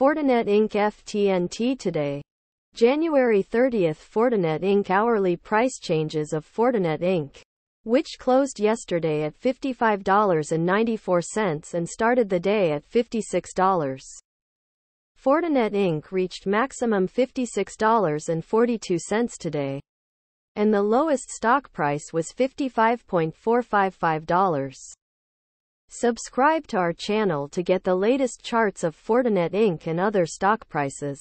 Fortinet Inc. FTNT today. January 30, Fortinet Inc. Hourly price changes of Fortinet Inc., which closed yesterday at $55.94 and started the day at $56. Fortinet Inc. reached maximum $56.42 today, and the lowest stock price was $55.455. Subscribe to our channel to get the latest charts of Fortinet Inc. and other stock prices.